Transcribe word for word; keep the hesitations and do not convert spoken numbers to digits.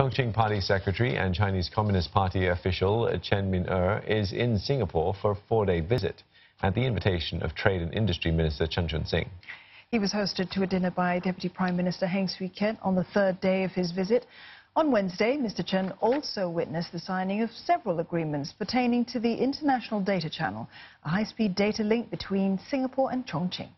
Chongqing Party Secretary and Chinese Communist Party official Chen Min-er is in Singapore for a four-day visit at the invitation of Trade and Industry Minister Chan Chun Sing. He was hosted to a dinner by Deputy Prime Minister Heng Swee Keat on the third day of his visit. On Wednesday, Mister Chen also witnessed the signing of several agreements pertaining to the International Data Channel, a high-speed data link between Singapore and Chongqing.